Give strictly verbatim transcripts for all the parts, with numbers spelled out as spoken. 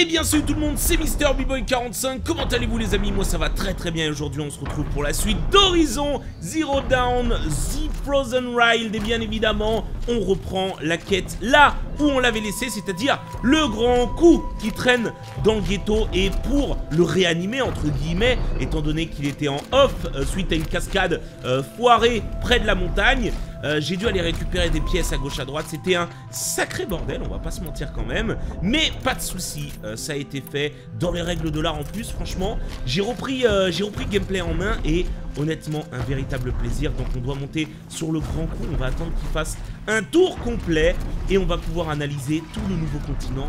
Et bien salut tout le monde, c'est MrBboy quarante-cinq, comment allez-vous les amis? Moi ça va très très bien, aujourd'hui on se retrouve pour la suite d'Horizon Zero Dawn, The Frozen Wilds. Et bien évidemment, on reprend la quête là où on l'avait laissé, c'est-à-dire le grand coup qui traîne dans le ghetto. Et pour le réanimer, entre guillemets, étant donné qu'il était en off euh, suite à une cascade euh, foirée près de la montagne, Euh, j'ai dû aller récupérer des pièces à gauche à droite. C'était un sacré bordel, on va pas se mentir quand même. Mais pas de soucis, euh, ça a été fait dans les règles de l'art en plus. Franchement, j'ai repris, euh, j'ai repris gameplay en main et honnêtement, un véritable plaisir. Donc on doit monter sur le grand coup, on va attendre qu'il fasse un tour complet et on va pouvoir analyser tout le nouveau continent.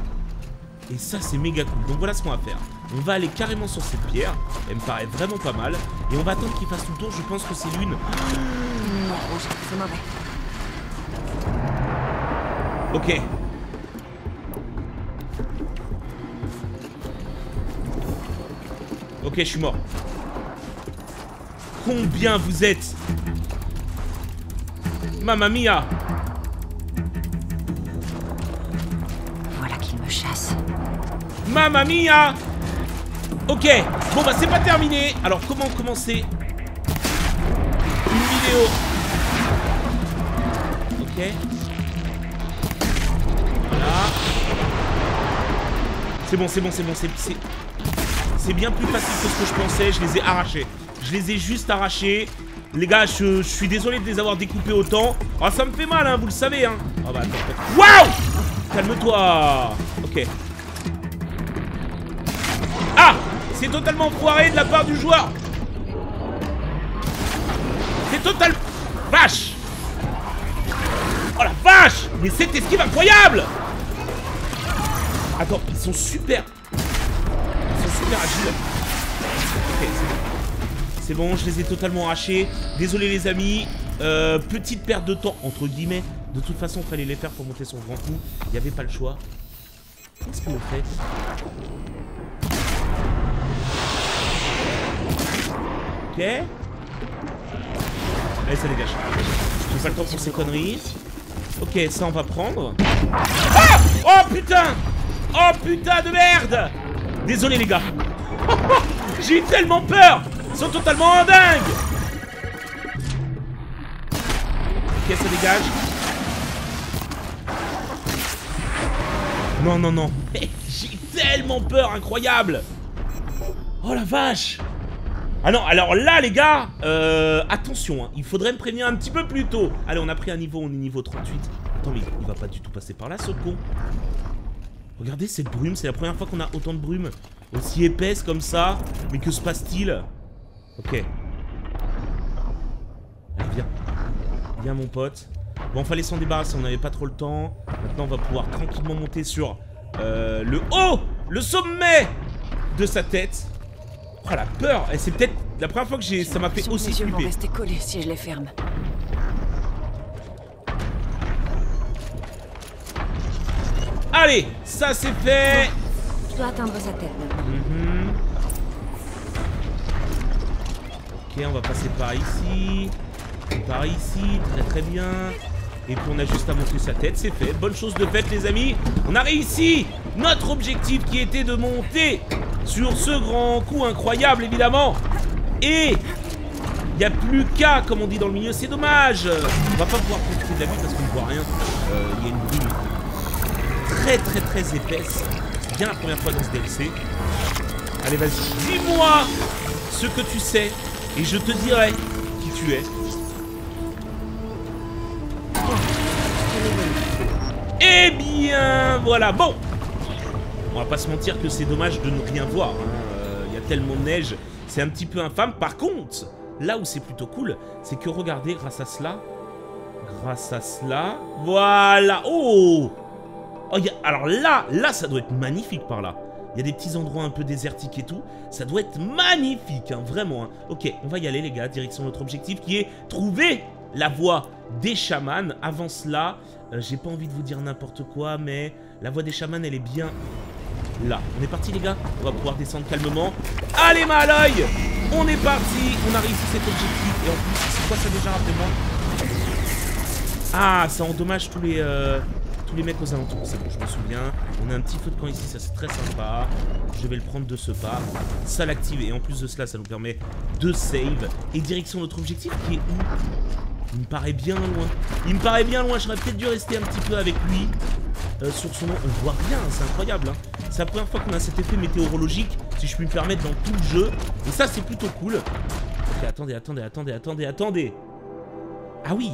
Et ça c'est méga cool, donc voilà ce qu'on va faire. On va aller carrément sur cette pierre, elle me paraît vraiment pas mal. Et on va attendre qu'il fasse tout le tour, je pense que c'est l'une. C'est mauvais. Ok. Ok, je suis mort. Combien vous êtes? Mamma mia. Voilà qu'il me chasse. Mamma mia. Ok, bon bah c'est pas terminé. Alors comment commencer une vidéo? Ok. Voilà. C'est bon, c'est bon, c'est bon, c'est... C'est bien plus facile que ce que je pensais, je les ai arrachés. Je les ai juste arrachés. Les gars, je, je suis désolé de les avoir découpés autant. Ah, ça me fait mal, hein, vous le savez, hein. Ah bah, attends. Waouh! Calme-toi. Ok. Ah! C'est totalement foiré de la part du joueur. C'est total... Vache! Oh la vache! Mais cette esquive incroyable! Attends, ils sont super... Ils sont super agiles. Ok, c'est bon. C'est bon, je les ai totalement hachés. Désolé les amis. Euh, petite perte de temps, entre guillemets. De toute façon, il fallait les faire pour monter son grand coup. Il n'y avait pas le choix. Qu'est-ce qu'on fait? Ok. Allez, ça dégage. J'ai pas le temps pour ces conneries. Ok, ça on va prendre. Ah! Oh putain! Oh putain de merde! Désolé les gars. J'ai eu tellement peur! Ils sont totalement dingues! Ok, ça dégage. Non, non, non. J'ai tellement peur, incroyable! Oh la vache! Ah non, alors là les gars, euh, attention, hein, il faudrait me prévenir un petit peu plus tôt. Allez, on a pris un niveau, on est niveau trente-huit. Attends, mais il va pas du tout passer par là ce con. Regardez cette brume, c'est la première fois qu'on a autant de brume aussi épaisse comme ça. Mais que se passe-t-il? Ok. Allez, viens. Viens mon pote. Bon, fallait s'en débarrasser, on n'avait pas trop le temps. Maintenant, on va pouvoir tranquillement monter sur euh, le haut, le sommet de sa tête. Oh la peur, c'est peut-être la première fois que j'ai, ça m'a fait aussi flipper. Mes yeux vont rester collés si je les ferme. Allez, ça c'est fait. Bon, je dois atteindre sa tête. Mm-hmm. Ok, on va passer par ici, par ici, très très bien. Et puis on a juste à monter sa tête, c'est fait. Bonne chose de faite les amis. On a réussi notre objectif qui était de monter sur ce grand coup incroyable, évidemment. Et il n'y a plus qu'à, comme on dit dans le milieu, c'est dommage. On va pas pouvoir profiter de la vue parce qu'on ne voit rien. Il euh, y a une brume très très très épaisse. C'est bien la première fois dans ce D L C. Allez, vas-y, dis-moi ce que tu sais et je te dirai qui tu es. Eh bien, voilà, bon. On va pas se mentir que c'est dommage de ne rien voir, hein. Y a tellement de neige, c'est un petit peu infâme. Par contre, là où c'est plutôt cool, c'est que regardez, grâce à cela, grâce à cela, voilà, oh, oh y a, alors là, là ça doit être magnifique par là. Il y a des petits endroits un peu désertiques et tout, ça doit être magnifique, hein, vraiment. Hein. Ok, on va y aller les gars, direction notre objectif qui est trouver la voie des chamans. Avant cela, euh, j'ai pas envie de vous dire n'importe quoi, mais la voie des chamans elle est bien... Là, on est parti les gars, on va pouvoir descendre calmement. Allez ma Aloy, on est parti, on a réussi cet objectif. Et en plus, c'est quoi ça déjà, rappelez-moi? Ah, ça endommage tous les... Euh, tous les mecs aux alentours. C'est bon, je me souviens. On a un petit feu de camp ici, ça c'est très sympa. Je vais le prendre de ce pas. Ça l'active et en plus de cela, ça nous permet de save. Et direction notre objectif qui est où? Il me paraît bien loin. Il me paraît bien loin. J'aurais peut-être dû rester un petit peu avec lui. Euh, sur son nom, on voit rien. C'est incroyable. Hein. C'est la première fois qu'on a cet effet météorologique, si je puis me permettre, dans tout le jeu. Et ça, c'est plutôt cool. Ok, attendez, attendez, attendez, attendez, attendez. Ah oui.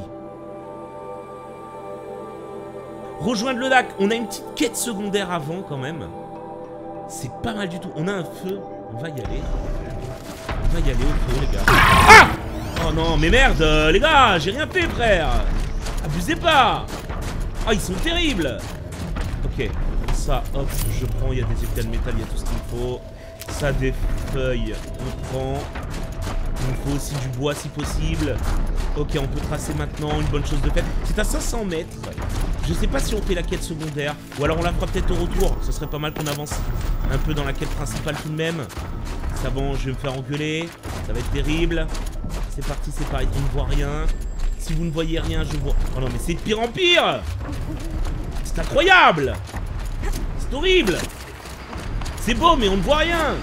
Rejoindre le lac. On a une petite quête secondaire avant, quand même. C'est pas mal du tout. On a un feu. On va y aller. On va y aller au feu, les gars. Ah! Oh non, mais merde, euh, les gars, j'ai rien fait, frère. Abusez pas. Ah, ils sont terribles. Ok, ça, hop, je prends. Il y a des éclats de métal, il y a tout ce qu'il me faut. Ça, des feuilles, on prend. Il faut aussi du bois, si possible. Ok, on peut tracer maintenant, une bonne chose de faite. C'est à cinq cents mètres. Je sais pas si on fait la quête secondaire, ou alors on la fera peut-être au retour. Ce serait pas mal qu'on avance un peu dans la quête principale tout de même. Ça bon, je vais me faire engueuler. Ça va être terrible. C'est parti, c'est pareil, on ne voit rien. Si vous ne voyez rien, je vois... Oh non, mais c'est de pire en pire. C'est incroyable. C'est horrible. C'est beau, mais on ne voit rien.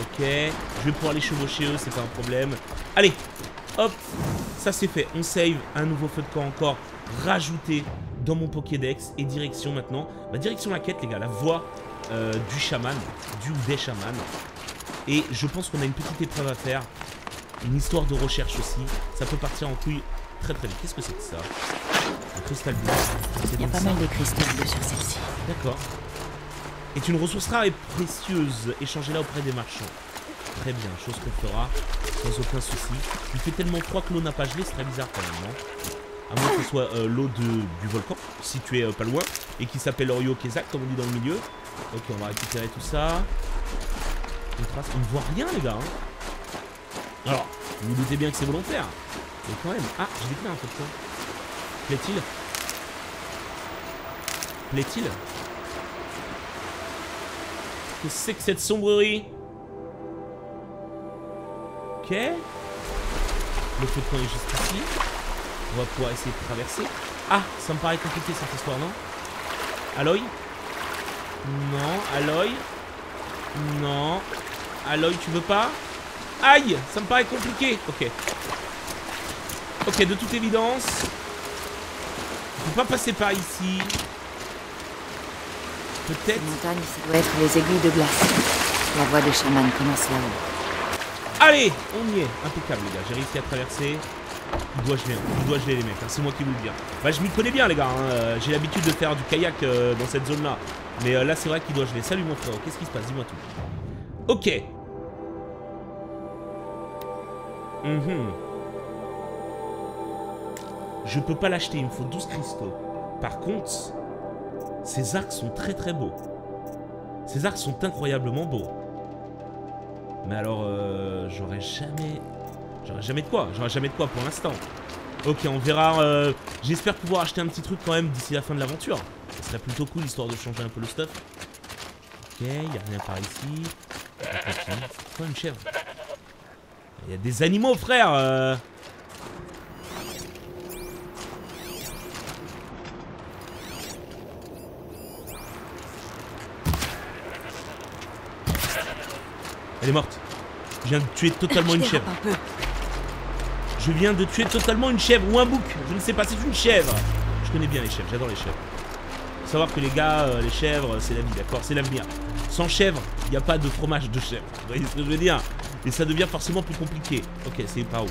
Ok, je vais pouvoir les chevaucher eux, c'est pas un problème. Allez, hop, ça c'est fait. On save, un nouveau feu de camp encore rajouté dans mon Pokédex. Et direction maintenant, bah, direction la quête les gars, la voie euh, du chaman, du ou des chamans. Et je pense qu'on a une petite épreuve à faire. Une histoire de recherche aussi. Ça peut partir en couille très très vite. Qu'est-ce que c'est que ça? Un cristal bleu. Il y a pas mal de cristaux bleus sur celle-ci. D'accord. Est une ressource rare et précieuse. Échangez-la auprès des marchands. Très bien, chose qu'on fera sans aucun souci. Il fait tellement froid que l'eau n'a pas gelé, c'est très bizarre quand même, non? À moins que ce soit euh, l'eau du volcan, situé euh, pas loin, et qui s'appelle Orio Kezak, comme on dit dans le milieu. Ok, on va récupérer tout ça. On trace, on ne voit rien les gars. Hein. Alors, vous vous doutez bien que c'est volontaire. Mais quand même. Ah, j'ai découvert un peu de ça. Plaît-il? Plaît-il? Qu'est-ce que c'est que cette sombrerie? Ok. Le feu de camp est juste ici. On va pouvoir essayer de traverser. Ah, ça me paraît compliqué cette histoire, non? Aloy? Non, Aloy? Non. Aloy, tu veux pas? Aïe, ça me paraît compliqué. Ok. Ok, de toute évidence. On peut pas passer par ici. Peut-être. Montagne, ça doit être les aiguilles de glace. La voie des chamans commence là-haut. Allez, on y est. Impeccable, les gars. J'ai réussi à traverser. Il doit geler, hein. Il doit geler, les mecs. Hein. C'est moi qui vous le dis. Bah, je m'y connais bien, les gars. Hein. J'ai l'habitude de faire du kayak euh, dans cette zone-là. Mais euh, là, c'est vrai qu'il doit geler. Salut, mon frère. Qu'est-ce qui se passe? Dis-moi tout. Ok. Mm-hmm. Je peux pas l'acheter. Il me faut douze cristaux. Par contre. Ces arcs sont très très beaux. Ces arcs sont incroyablement beaux. Mais alors, euh, j'aurais jamais... J'aurais jamais de quoi. J'aurais jamais de quoi pour l'instant. Ok, on verra. Euh, J'espère pouvoir acheter un petit truc quand même d'ici la fin de l'aventure. Ce serait plutôt cool, histoire de changer un peu le stuff. Ok, il n'y a rien par ici. C'est quoi une chèvre? Il y a des animaux, frère euh... Elle est morte. Je viens de tuer totalement une chèvre. Je viens de tuer totalement une chèvre ou un bouc. Je ne sais pas, c'est une chèvre. Je connais bien les chèvres, j'adore les chèvres. Faut savoir que les gars, euh, les chèvres, c'est la vie, d'accord? C'est l'avenir. Sans chèvre, il n'y a pas de fromage de chèvre. Vous voyez ce que je veux dire? Et ça devient forcément plus compliqué. Ok, c'est par où?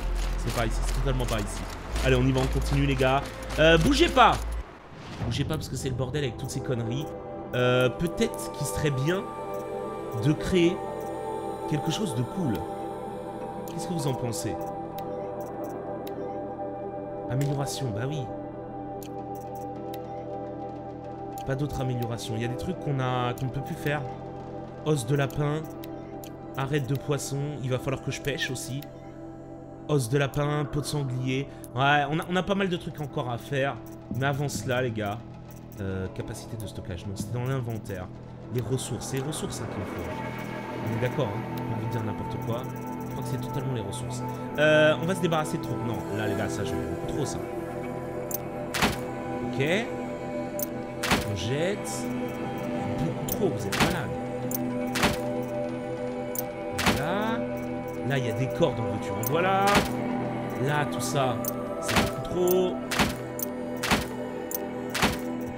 C'est par ici, c'est totalement par ici. Allez, on y va, on continue les gars. Euh, bougez pas. Bougez pas parce que c'est le bordel avec toutes ces conneries. Euh, peut-être qu'il serait bien de créer... quelque chose de cool. Qu'est-ce que vous en pensez? Amélioration, bah oui. Pas d'autres améliorations. Il y a des trucs qu'on a qu'on ne peut plus faire. Os de lapin. Arête de poisson. Il va falloir que je pêche aussi. Os de lapin, peau de sanglier. Ouais, on a, on a pas mal de trucs encore à faire. Mais avant cela, les gars. Euh, capacité de stockage. Non, c'est dans l'inventaire. Les ressources. C'est les ressources hein, qu'il faut. On est d'accord, hein, on peut dire n'importe quoi. Je crois que c'est totalement les ressources. Euh, on va se débarrasser de trop. Non, là les gars, ça je trop ça. Ok. On jette. Beaucoup trop, vous êtes malade. Voilà. Là, il y a des cordes en voiture. Voilà. Là, tout ça, c'est beaucoup trop.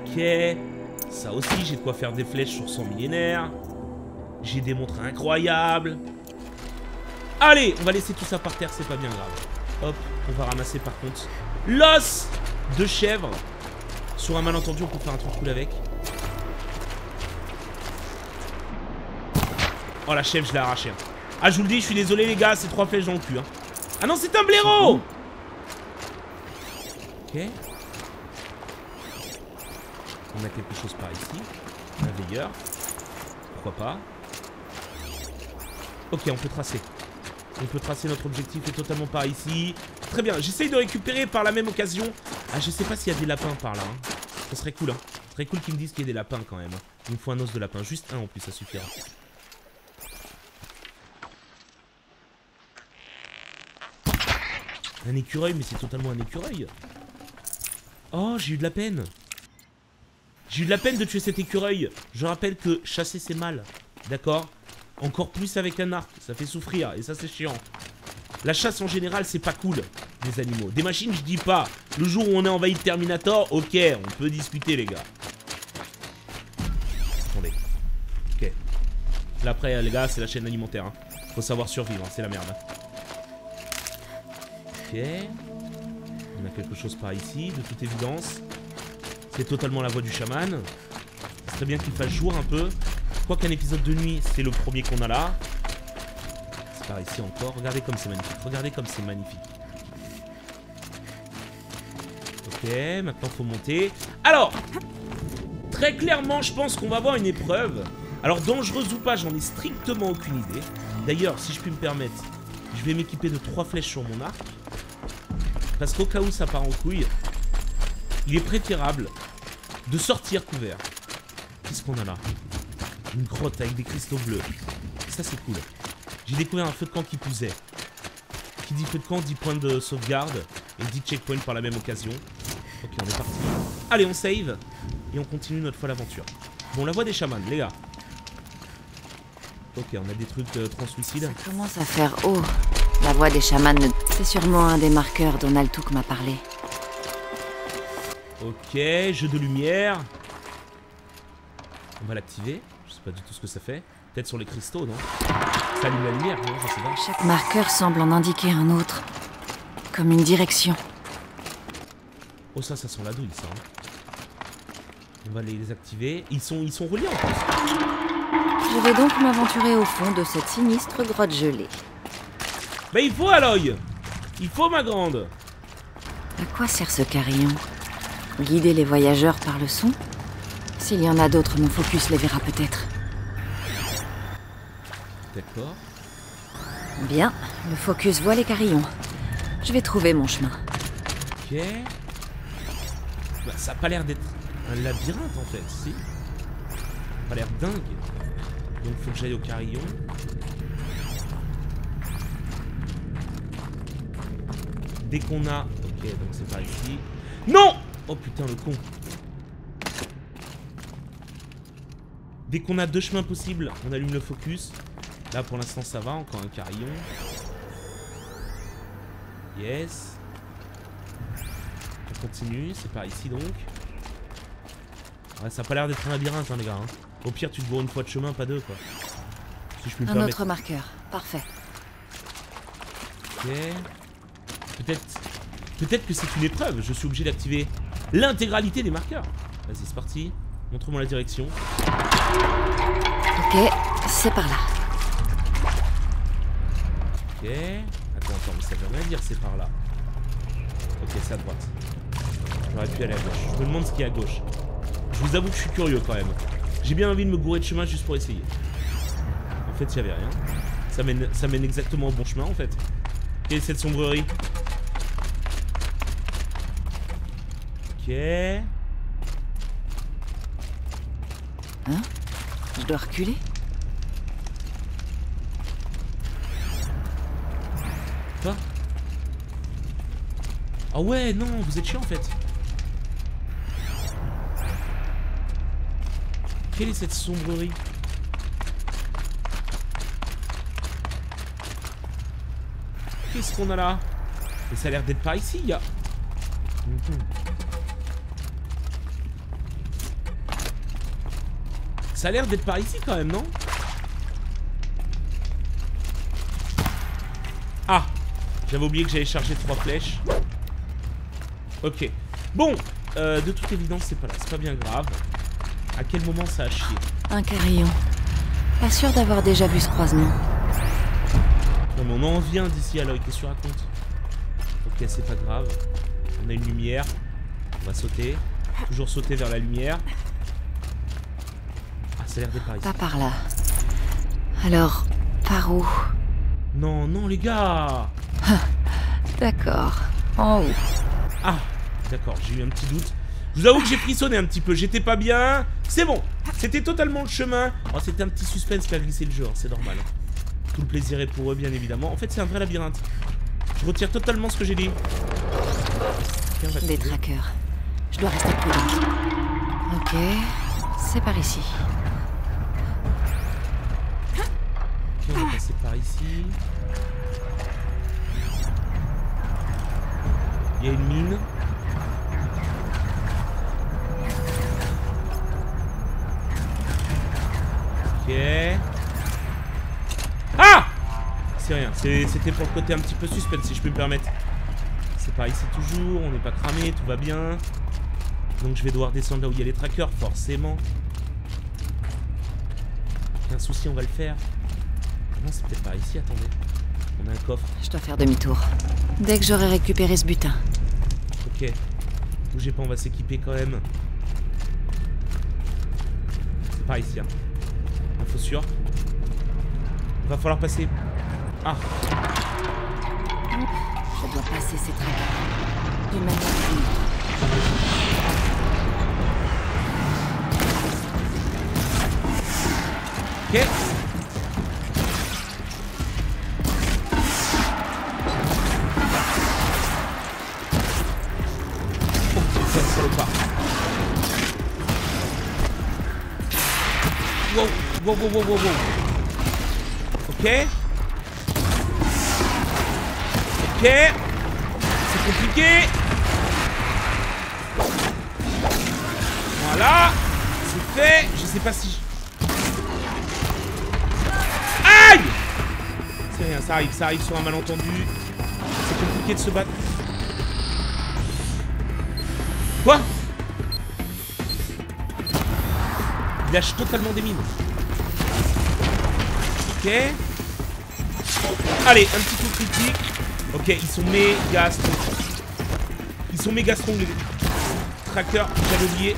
Ok. Ça aussi, j'ai de quoi faire des flèches sur cent millénaires. J'ai des montres incroyables. Allez, on va laisser tout ça par terre, c'est pas bien grave. Hop, on va ramasser par contre l'os de chèvre. Sur un malentendu, on peut faire un truc cool avec. Oh, la chèvre, je l'ai arrachée. Ah, je vous le dis, je suis désolé, les gars, c'est trois flèches dans le cul. Hein. Ah non, c'est un blaireau. Ok. On a quelque chose par ici. Un veilleur. Pourquoi pas. Ok, on peut tracer. On peut tracer, notre objectif est totalement par ici. Très bien, j'essaye de récupérer par la même occasion. Ah, je sais pas s'il y a des lapins par là. Hein. Ça serait cool, hein. Ça serait cool qu'ils me disent qu'il y ait des lapins quand même. Il me faut un os de lapin. Juste un en plus, ça suffira. Un écureuil, mais c'est totalement un écureuil. Oh, j'ai eu de la peine. J'ai eu de la peine de tuer cet écureuil. Je rappelle que chasser, c'est mal. D'accord ? Encore plus avec un arc, ça fait souffrir, et ça c'est chiant. La chasse en général, c'est pas cool, des animaux. Des machines, je dis pas. Le jour où on est envahi de Terminator, ok, on peut discuter, les gars. Attendez. Ok. Là, après, les gars, c'est la chaîne alimentaire. Hein. Faut savoir survivre, hein. C'est la merde. Hein. Ok. On a quelque chose par ici, de toute évidence. C'est totalement la voix du chaman. C'est très bien qu'il fasse jour un peu. Je crois qu'un épisode de nuit, c'est le premier qu'on a là. C'est par ici encore. Regardez comme c'est magnifique. Regardez comme c'est magnifique. Ok, maintenant faut monter. Alors, très clairement, je pense qu'on va avoir une épreuve. Alors, dangereuse ou pas, j'en ai strictement aucune idée. D'ailleurs, si je puis me permettre, je vais m'équiper de trois flèches sur mon arc. Parce qu'au cas où ça part en couille, il est préférable de sortir couvert. Qu'est-ce qu'on a là ? Une grotte avec des cristaux bleus. Ça c'est cool. J'ai découvert un feu de camp qui poussait. Qui dit feu de camp, dit point de sauvegarde. Et dit checkpoint par la même occasion. Ok, on est parti. Allez, on save. Et on continue notre folle aventure. Bon, la voix des chamans, les gars. Ok, on a des trucs euh, translucides. Ça commence à faire haut. La voix des chamans, ne... c'est sûrement un des marqueurs dont Naltuk m'a parlé. Ok, jeu de lumière. On va l'activer. Je sais pas du tout ce que ça fait. Peut-être sur les cristaux, non? Ça allume la lumière, non? Je sais pas. Chaque marqueur semble en indiquer un autre. Comme une direction. Oh, ça, ça sent la douille, ça. Hein. On va les, les activer. Ils sont, ils sont reliés en plus. Je vais donc m'aventurer au fond de cette sinistre grotte gelée. Mais il faut, Aloy! Il faut, ma grande! À quoi sert ce carillon? Guider les voyageurs par le son? S'il y en a d'autres, mon focus les verra peut-être. D'accord. Bien, le focus voit les carillons. Je vais trouver mon chemin. Ok. Bah, ça a pas l'air d'être un labyrinthe en fait, si. Ça a pas l'air dingue. Donc faut que j'aille au carillon. Dès qu'on a... Ok, donc c'est par ici. Non! Oh putain, le con. Dès qu'on a deux chemins possibles, on allume le focus. Là, pour l'instant, ça va. Encore un carillon. Yes. On continue. C'est par ici, donc. Ouais, ça a pas l'air d'être un labyrinthe, hein, les gars. Hein. Au pire, tu te bourres une fois de chemin, pas deux, quoi. Si je peux me permettre. Un autre marqueur. Parfait. Ok. Peut-être... Peut-être que c'est une épreuve. Je suis obligé d'activer l'intégralité des marqueurs. Vas-y, c'est parti. Montre-moi la direction. Ok, c'est par là. Ok. Attends, attends, mais ça veut rien dire, c'est par là. Ok, c'est à droite. J'aurais pu aller à gauche. Je me demande ce qu'il y a à gauche. Je vous avoue que je suis curieux quand même. J'ai bien envie de me gourer de chemin juste pour essayer. En fait, il n'y avait rien. Ça mène, ça mène exactement au bon chemin en fait. Quelle est cette sombrerie? Ok. Hein? Je dois reculer? Quoi? Ah ouais, non, vous êtes chiant en fait. quelle est cette sombrerie? Qu'est-ce qu'on a là? Et ça a l'air d'être par ici, gars. Ça a l'air d'être par ici quand même, non? Ah, j'avais oublié que j'avais chargé trois flèches. Ok. Bon, euh, de toute évidence, c'est pas là. C'est pas bien grave. À quel moment ça a chié? Un carillon. Pas sûr d'avoir déjà vu ce croisement. Non mais on en vient d'ici, alors qu'est-ce que tu racontes? Ok, c'est pas grave. On a une lumière. On va sauter. Toujours sauter vers la lumière. Ah, ça a l'air d'être par ici. Pas par là. Alors, par où? Non, non, les gars. D'accord. En haut. Ah, d'accord, j'ai eu un petit doute. Je vous avoue que j'ai frissonné un petit peu, j'étais pas bien. C'est bon, c'était totalement le chemin. Oh, c'était un petit suspense qui a glissé le jeu, hein, c'est normal. Tout le plaisir est pour eux, bien évidemment. En fait, c'est un vrai labyrinthe. Je retire totalement ce que j'ai dit. Des traqueurs. Je dois rester prudent. Ok, c'est par ici. Ok, on va passer par ici. Il y a une mine. Ok. Ah! C'est rien, c'était pour le côté un petit peu suspense si je peux me permettre. C'est pareil, c'est toujours, on n'est pas cramé, tout va bien. Donc je vais devoir descendre là où il y a les trackers, forcément. Aucun souci, on va le faire. Non, c'est peut-être pas ici, attendez. On a un coffre. Je dois faire demi-tour. Dès que j'aurai récupéré ce butin. Ok. Bougez pas, on va s'équiper quand même. C'est par ici, hein. Info sûre. Va falloir passer. Ah. Je dois passer ces traqueurs. D'une manière ou d'une autre. Ok. Wow, wow, wow, wow, wow. Ok. Ok. C'est compliqué. Voilà. C'est fait. Je sais pas si... Je... Aïe! C'est rien, ça arrive, ça arrive sur un malentendu. C'est compliqué de se battre. Quoi? Il lâche totalement des mines. Ok. Allez, un petit coup critique. Ok, ils sont méga strong. Ils sont méga strong, les trackers. J'avais oublié.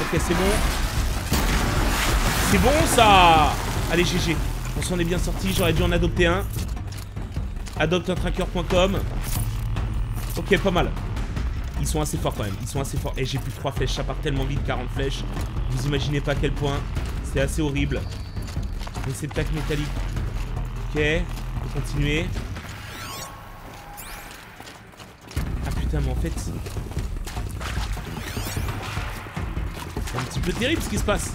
Ok, c'est bon. C'est bon, ça. Allez, G G. On s'en est bien sorti. J'aurais dû en adopter un. adopte un tracker point com. Ok, pas mal. Ils sont assez forts quand même. Ils sont assez forts. Et j'ai plus de trois flèches. Ça part tellement vite, quarante flèches. Vous imaginez pas à quel point. C'est assez horrible. Mais c'est plaque métallique. Ok, on peut continuer. Ah putain, mais en fait... C'est un petit peu terrible ce qui se passe.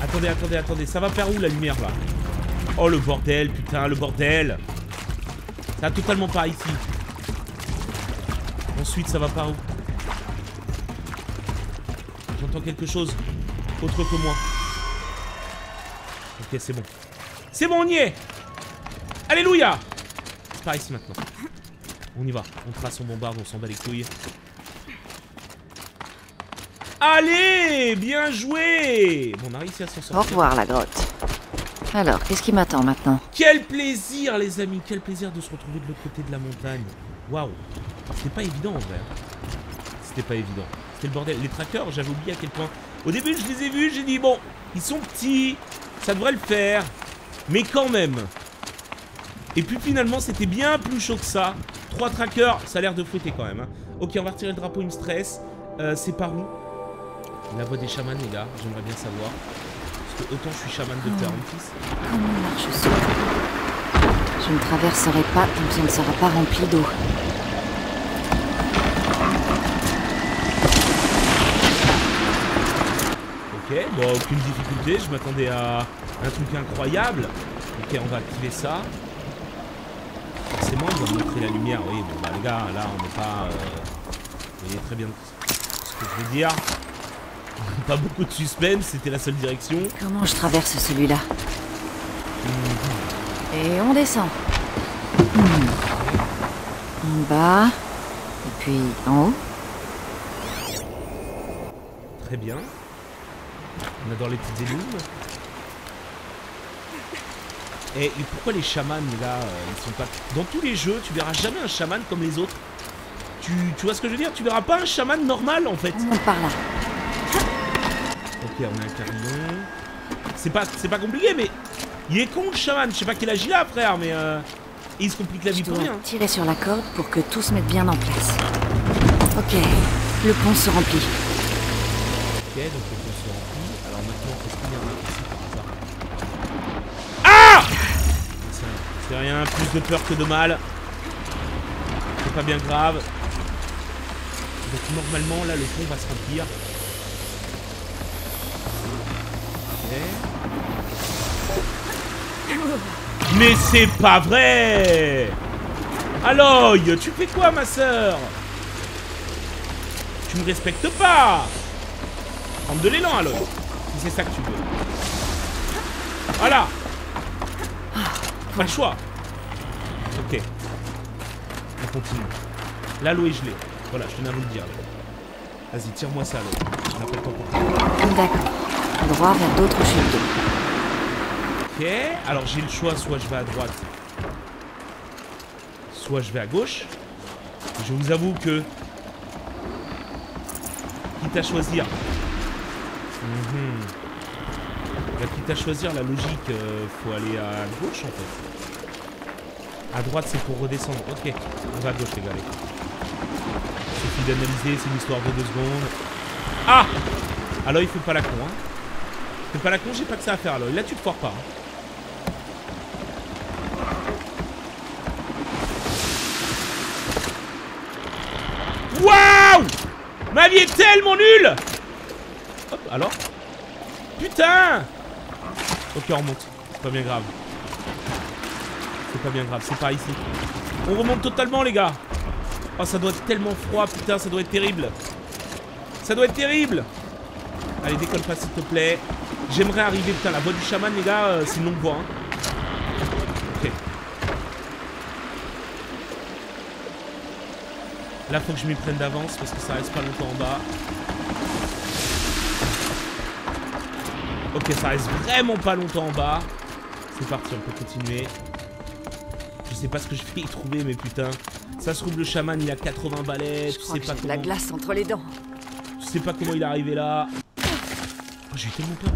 Attendez, attendez, attendez. Ça va par où la lumière là? Oh le bordel, putain, le bordel. Ça va totalement par ici. Ensuite, ça va par où? J'entends quelque chose autre que moi. Ok, c'est bon. C'est bon, on y est. Alléluia. C'est par ici maintenant. On y va. On trace, on bombarde, on s'en bat les couilles. Allez, bien joué. Bon, on a réussi à s'en sortir. Au revoir, la grotte. Alors, qu'est-ce qui m'attend maintenant? Quel plaisir, les amis. Quel plaisir de se retrouver de l'autre côté de la montagne. Waouh. C'était pas évident, en vrai. C'était pas évident. C'était le bordel. Les trackers, j'avais oublié à quel point. Au début, je les ai vus, j'ai dit, bon, ils sont petits. Ça devrait le faire, mais quand même. Et puis finalement, c'était bien plus chaud que ça. Trois trackers, ça a l'air de fouetter quand même. Hein. Ok, on va retirer le drapeau, il me stresse. Euh, c'est par où? La voix des chamans, les gars, j'aimerais bien savoir. Parce que autant je suis chaman de terre, mon fils. Comment marche ça? Je ne traverserai pas tant que ça ne sera pas rempli d'eau. Ok, bon, aucune difficulté, je m'attendais à un truc incroyable. Ok, on va activer ça. Forcément, on va montrer la lumière. Oui, bon, bah les gars, là, on n'est pas... Euh... Vous voyez très bien ce que je veux dire. Pas beaucoup de suspense, c'était la seule direction. Comment je traverse celui-là? mmh. Et on descend. Mmh. En bas, et puis en haut. Très bien. On adore les petites énigmes. Et, et pourquoi les chamans là, ils sont pas... Dans tous les jeux, tu verras jamais un chaman comme les autres. Tu, tu vois ce que je veux dire? Tu verras pas un chaman normal en fait. On par là. Ok, on a un carillon. C'est pas, c'est pas compliqué, mais il est con le chaman. Je sais pas quel âge il a, frère, mais euh... il se complique la vie pour rien. Tirer sur la corde pour que tout se mette bien en place. Ok, le pont se remplit. Ok, donc le pont se remplit. Alors maintenant, qu'est-ce qu'il y en a ici comme ça? Ah! C'est rien, plus de peur que de mal. C'est pas bien grave. Donc normalement, là, le pont va se remplir. Mais c'est pas vrai! Aloy, tu fais quoi, ma soeur? Tu me respectes pas! Prends de l'élan, Aloy, si c'est ça que tu veux. Voilà! Pas le choix! Ok. On continue. L'Aloy est gelée. Voilà, je tenais à vous le dire. Vas-y, tire-moi ça, Aloy. On appelle ton portable. D'accord. Droit vers d'autres chutes. Ok, alors j'ai le choix, soit je vais à droite, soit je vais à gauche. Je vous avoue que, quitte à choisir, mmh. Là, quitte à choisir la logique, euh, faut aller à gauche en fait. À droite c'est pour redescendre, ok, on va à gauche les gars. Il suffit d'analyser, c'est une histoire de deux secondes. Ah! Alors il faut pas la con hein. Fais pas la con, j'ai pas que ça à faire Aloy, là tu te foires pas. Hein. Waouh! Ma vie est tellement nulle! Hop, alors? Putain! Ok, on remonte. C'est pas bien grave. C'est pas bien grave, c'est pas ici. On remonte totalement, les gars. Oh, ça doit être tellement froid, putain, ça doit être terrible. Ça doit être terrible! Allez, décolle pas, s'il te plaît. J'aimerais arriver, putain, la voie du chaman, les gars, euh, c'est une longue voie. Hein. Ok. Là, faut que je m'y prenne d'avance parce que ça reste pas longtemps en bas. Ok, ça reste vraiment pas longtemps en bas. C'est parti, on peut continuer. Je sais pas ce que je vais y trouver, mais putain. Ça se trouve, le chaman, il a quatre-vingts balais. Je tu crois sais que pas comment... de la glace entre les dents. Tu sais pas comment il est arrivé là. Oh, j'ai eu tellement peur.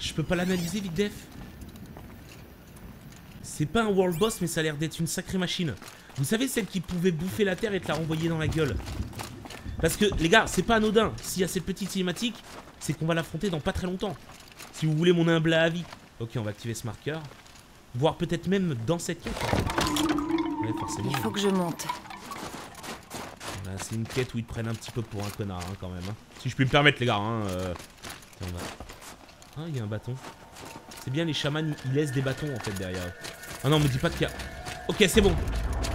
Je peux pas l'analyser vite def. C'est pas un world boss mais ça a l'air d'être une sacrée machine. Vous savez celle qui pouvait bouffer la terre et te la renvoyer dans la gueule. Parce que les gars c'est pas anodin. S'il y a cette petite cinématique c'est qu'on va l'affronter dans pas très longtemps. Si vous voulez mon humble avis. Ok on va activer ce marqueur. Voire peut-être même dans cette quête. Ouais, forcément. Il faut que je monte. Bah, c'est une quête où ils te prennent un petit peu pour un connard hein, quand même. Hein. Si je puis me permettre les gars. Hein, euh... Attends, on va... Ah, il y a un bâton. C'est bien, les chamans, ils laissent des bâtons, en fait, derrière. Ah non, me dis pas qu'il y a... Ok, c'est bon.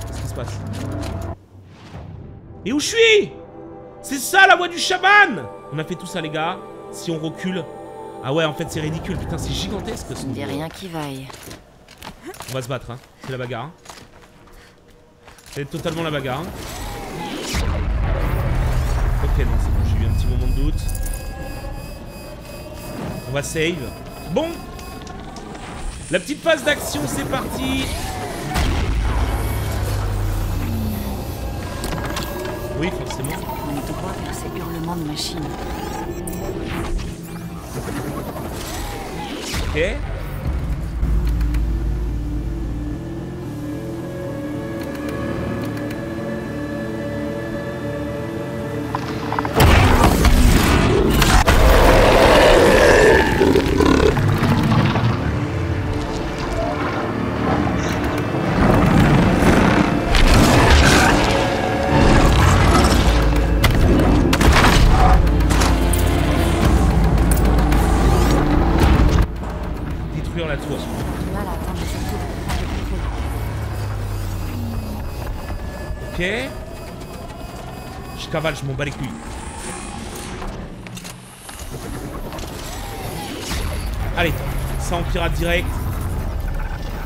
Qu'est-ce qui se passe? Et où je suis? C'est ça, la voix du chaman. On a fait tout ça, les gars. Si on recule... Ah ouais, en fait, c'est ridicule. Putain, c'est gigantesque, ce niveau. Il n'y a rien qui vaille. On va se battre, hein. C'est la bagarre. Hein. C'est totalement la bagarre. Hein. Ok, non, c'est bon. J'ai eu un petit moment de doute. On va save. Bon. La petite phase d'action, c'est parti. Oui, forcément. On est droit vers ces hurlements de machines. Ok. Cavale, je m'en bats les couilles. Allez, ça on pirate direct.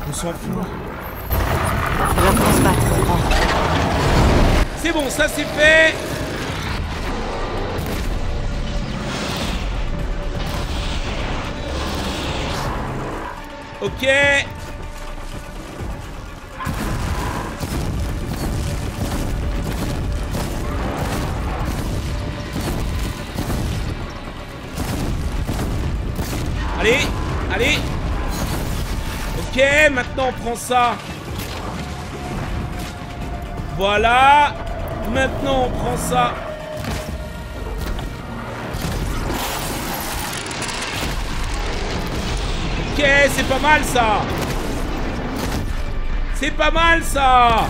On s'en fout. C'est bon, ça c'est fait. Ok. Allez, allez. Ok, maintenant on prend ça. Voilà. Maintenant on prend ça. Ok, c'est pas mal ça. C'est pas mal ça.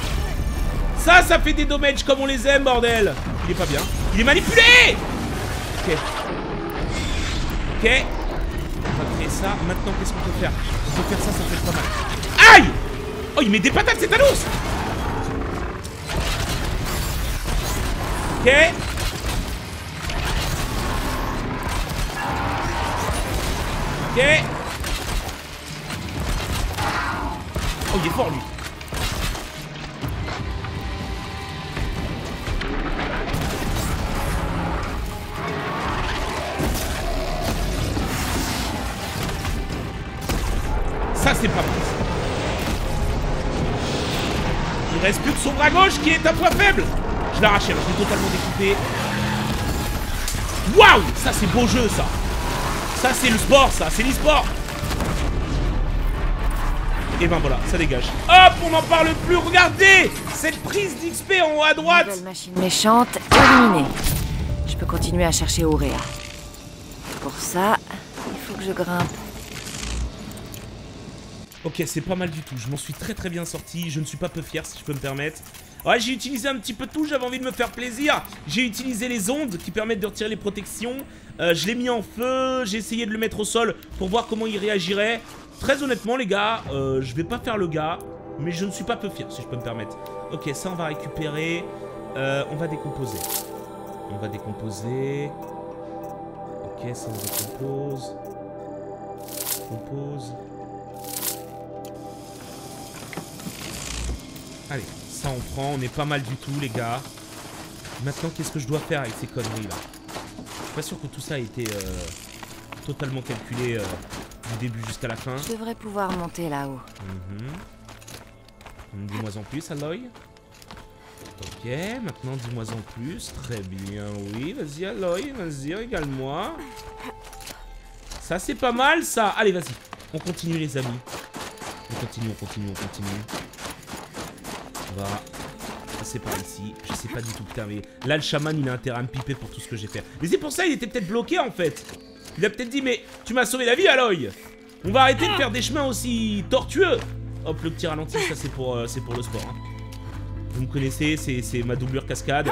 Ça, ça fait des dommages comme on les aime, bordel. Il est pas bien. Il est manipulé. Ok. Ok. Ça, maintenant qu'est-ce qu'on peut faire? On peut faire ça, ça fait pas mal. Aïe! Oh, il met des patates, c'est Thanos! Ok. Ok. Oh, il est fort lui. C'est pas possible. Il reste plus que son bras gauche qui est un point faible. Je l'arrache, je l'ai totalement découpé. Waouh, ça c'est beau jeu ça. Ça c'est le sport, ça c'est l'e-sport. Et ben voilà, ça dégage. Hop, on n'en parle plus. Regardez cette prise d'X P en haut à droite. Nouvelle machine méchante terminée. Je peux continuer à chercher Ourea. Pour ça, il faut que je grimpe. Ok, c'est pas mal du tout, je m'en suis très très bien sorti, je ne suis pas peu fier si je peux me permettre. Ouais, j'ai utilisé un petit peu tout, j'avais envie de me faire plaisir. J'ai utilisé les ondes qui permettent de retirer les protections, euh, je l'ai mis en feu, j'ai essayé de le mettre au sol pour voir comment il réagirait. Très honnêtement les gars, euh, je vais pas faire le gars, mais je ne suis pas peu fier si je peux me permettre. Ok, ça on va récupérer, euh, on va décomposer. On va décomposer. Ok, ça on décompose. Décompose. Allez, ça on prend, on est pas mal du tout les gars. Maintenant qu'est-ce que je dois faire avec ces conneries là? Je suis pas sûr que tout ça a été euh, totalement calculé euh, du début jusqu'à la fin. Je devrais pouvoir monter là-haut. Mm-hmm. Dis-moi en plus, Aloy. Ok, maintenant dis-moi en plus. Très bien, oui, vas-y Aloy, vas-y, régale-moi. Ça c'est pas mal ça. Allez, vas-y, on continue les amis. On continue, on continue, on continue. C'est par ici, je sais pas du tout putain, mais là le chaman il a intérêt à me piper pour tout ce que j'ai fait. Mais c'est pour ça il était peut-être bloqué en fait. Il a peut-être dit mais tu m'as sauvé la vie Aloy. On va arrêter de faire des chemins aussi tortueux. Hop le petit ralenti, ça c'est pour, euh, c'est pour le sport hein. Vous me connaissez, c'est ma doublure cascade.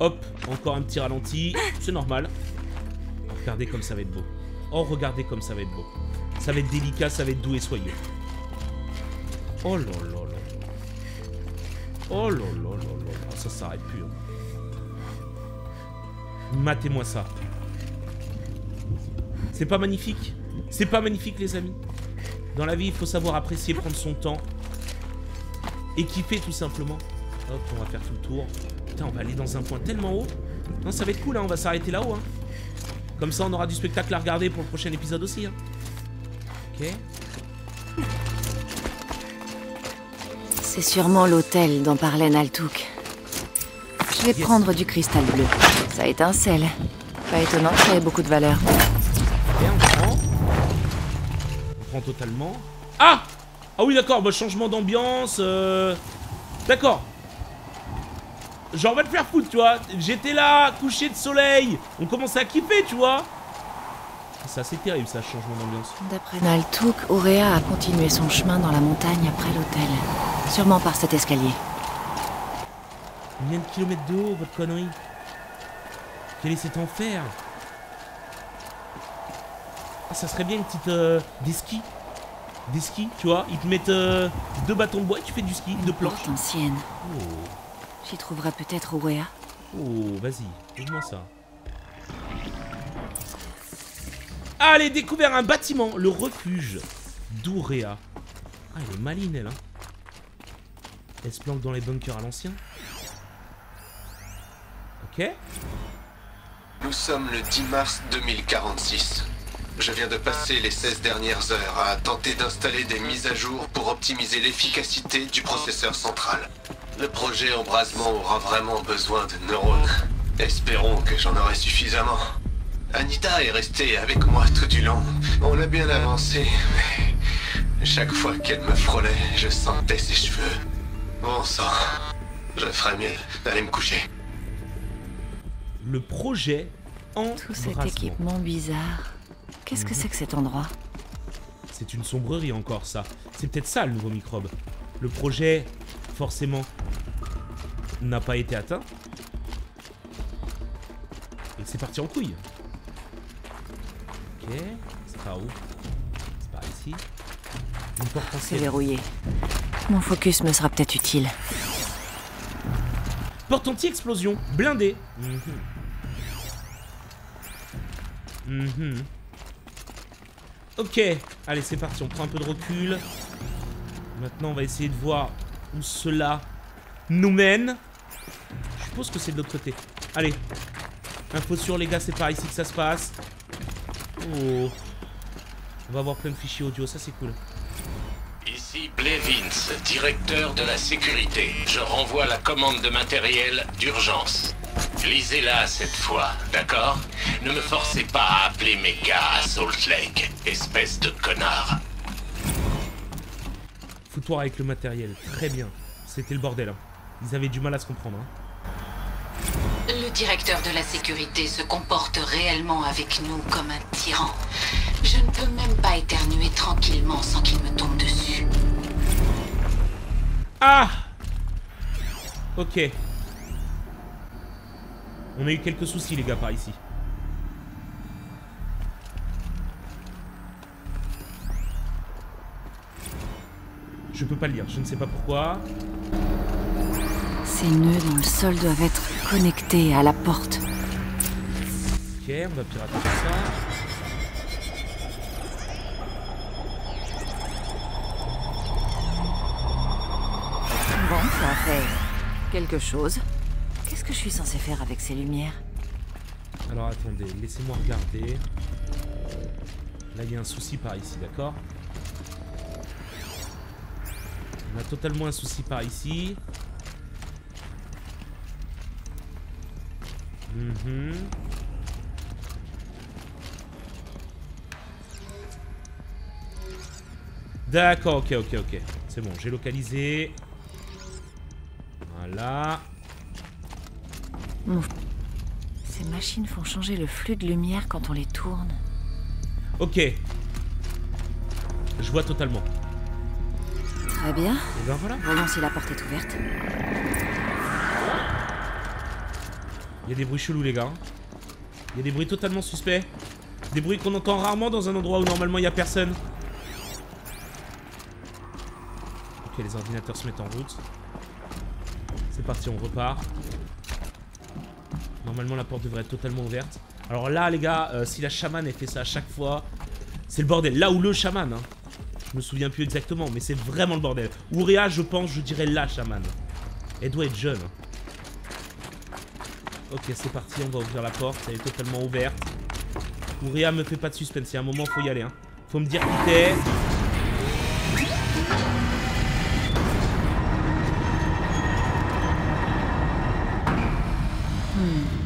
Hop, encore un petit ralenti, c'est normal. Regardez comme ça va être beau. Oh regardez comme ça va être beau. Ça va être délicat, ça va être doux et soyeux. Oh là là. Oh là là là là, ça s'arrête plus. Hein. Matez-moi ça. C'est pas magnifique? C'est pas magnifique les amis? Dans la vie, il faut savoir apprécier, prendre son temps. Et kiffer tout simplement. Hop, on va faire tout le tour. Putain, on va aller dans un point tellement haut. Non, ça va être cool, hein. On va s'arrêter là-haut. Hein. Comme ça, on aura du spectacle à regarder pour le prochain épisode aussi. Hein. Ok. C'est sûrement l'hôtel dont parlait Naltuk. Je vais yes. prendre du cristal bleu. Ça étincelle. Pas étonnant, ça ait beaucoup de valeur. Bien, on prend. comprends totalement. Ah! Ah oui, d'accord, bah, changement d'ambiance. Euh... D'accord. Genre, on va te faire foutre, tu vois. J'étais là, couché de soleil. On commençait à kipper, tu vois. C'est assez terrible, ça, changement d'ambiance. D'après Naltuk, Ourea a continué son chemin dans la montagne après l'hôtel. Sûrement par cet escalier. Combien de kilomètres de haut, votre connerie? Quel est cet enfer? Ah, ça serait bien une petite... Euh, des skis. Des skis, tu vois. Ils te mettent euh, deux bâtons de bois et tu fais du ski, de planche. Une ancienne. Oh. J'y trouverai peut-être Ourea. Oh, vas-y. Donne-moi ça. Allez, découvert un bâtiment. Le refuge d'Ourea. Ah, elle est maline, elle. Hein. Elle se planque dans les bunkers à l'ancien. Ok. Nous sommes le dix mars deux mille quarante-six. Je viens de passer les seize dernières heures à tenter d'installer des mises à jour pour optimiser l'efficacité du processeur central. Le projet Embrasement aura vraiment besoin de neurones. Espérons que j'en aurai suffisamment. Anita est restée avec moi tout du long. On a bien avancé, mais... chaque fois qu'elle me frôlait, je sentais ses cheveux. Bon sang, je ferais mieux d'aller me coucher. Le projet Embrasement. Tout cet équipement bizarre. Qu'est-ce que c'est que cet endroit? C'est une sombrerie encore, ça. C'est peut-être ça, le nouveau microbe. Le projet, forcément, n'a pas été atteint. Et c'est parti en couille. Ok, c'est par où? C'est par ici. Une porte en ciel. C'est verrouillé. Mon focus me sera peut-être utile. Porte anti-explosion, blindée. Mhm. Mhm. Ok, allez c'est parti, on prend un peu de recul. Maintenant on va essayer de voir où cela nous mène. Je suppose que c'est de l'autre côté. Allez, info sur les gars, c'est par ici que ça se passe. Oh. On va avoir plein de fichiers audio, ça c'est cool. Ici Blevins, directeur de la sécurité. Je renvoie la commande de matériel d'urgence. Lisez-la cette fois, d'accord? Ne me forcez pas à appeler mes gars à Salt Lake, espèce de connard. Foutoir avec le matériel, très bien. C'était le bordel, hein. Ils avaient du mal à se comprendre. Hein. Le directeur de la sécurité se comporte réellement avec nous comme un tyran. Je ne peux même pas éternuer tranquillement sans qu'il me tombe dessus. Ah! Ok. On a eu quelques soucis, les gars, par ici. Je peux pas le lire, je ne sais pas pourquoi. Ces nœuds dans le sol doivent être connectés à la porte. Ok, on va pirater tout ça. Bon, ça a fait quelque chose. Qu'est-ce que je suis censé faire avec ces lumières? Alors attendez, laissez-moi regarder. Là il y a un souci par ici, d'accord? On a totalement un souci par ici. Mmh. D'accord, ok, ok, ok. C'est bon, j'ai localisé. Voilà. Ces machines font changer le flux de lumière quand on les tourne. Ok. Je vois totalement. Très bien. Et ben voilà. Voyons si la porte est ouverte. Il y a des bruits chelous, les gars. Il y a des bruits totalement suspects. Des bruits qu'on entend rarement dans un endroit où normalement il n'y a personne. Ok, les ordinateurs se mettent en route. C'est parti, on repart. Normalement la porte devrait être totalement ouverte. Alors là les gars, euh, si la chamane a fait ça à chaque fois, c'est le bordel. Là où le chamane, hein. Je me souviens plus exactement, mais c'est vraiment le bordel. Ourea, je pense, je dirais la chamane. Elle doit être jeune. Ok, c'est parti, on va ouvrir la porte, elle est totalement ouverte. Ourea me fait pas de suspense, il y a un moment faut y aller, hein. Faut me dire qui t'es.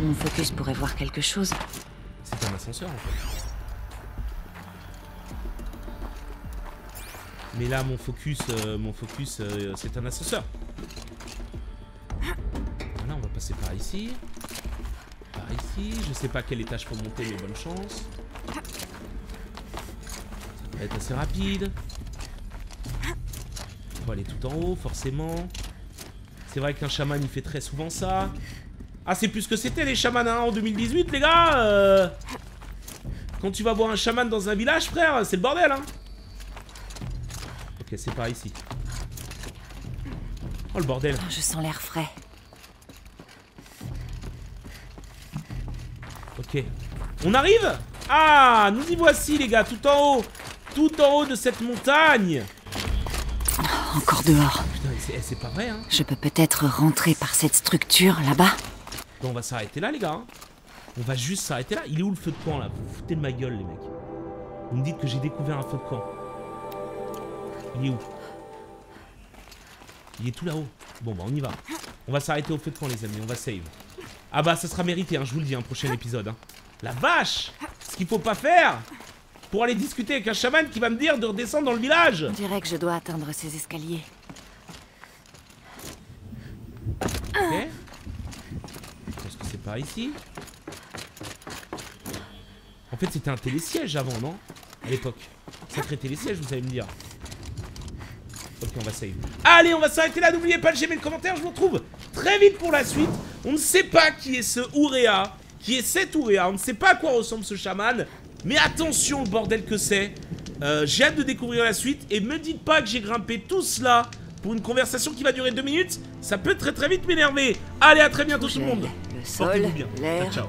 Mon focus pourrait voir quelque chose. C'est un ascenseur en fait. Mais là, mon focus, euh, mon focus, euh, c'est un ascenseur. Voilà, on va passer par ici. Par ici. Je sais pas quel étage faut monter, mais bonne chance. Ça va être assez rapide. On va aller tout en haut, forcément. C'est vrai qu'un chaman, il fait très souvent ça. Ah, c'est plus ce que c'était les chamans hein, en deux mille dix-huit, les gars. euh... Quand tu vas voir un chaman dans un village, frère, c'est le bordel, hein. Ok, c'est par ici. Oh, le bordel. Je sens l'air frais. Ok. On arrive? Ah, nous y voici, les gars, tout en haut. Tout en haut de cette montagne. Oh, encore dehors. Putain, c'est pas vrai, hein. Je peux peut-être rentrer par cette structure, là-bas. Bon, on va s'arrêter là, les gars, hein. On va juste s'arrêter là. Il est où le feu de camp là? Vous vous foutez de ma gueule les mecs. Vous me dites que j'ai découvert un feu de camp. Il est où? Il est tout là-haut. Bon bah on y va. On va s'arrêter au feu de camp les amis. On va save. Ah bah ça sera mérité hein, je vous le dis, un prochain épisode hein. La vache! Ce qu'il faut pas faire pour aller discuter avec un chaman qui va me dire de redescendre dans le village. On dirait que je dois atteindre ces escaliers. Ok. Je pense que c'est par ici. En fait, c'était un télésiège avant, non? À l'époque. Sacré télésiège, vous allez me dire. Ok, on va save. Allez, on va s'arrêter là. N'oubliez pas de j'aimer le commentaire. Je vous retrouve très vite pour la suite. On ne sait pas qui est ce Ourea, qui est cet Ourea. On ne sait pas à quoi ressemble ce chaman. Mais attention, le bordel que c'est. Euh, j'ai hâte de découvrir la suite. Et me dites pas que j'ai grimpé tout cela pour une conversation qui va durer deux minutes. Ça peut très très vite m'énerver. Allez, à très bientôt tout le monde. Portez-vous bien. Ciao.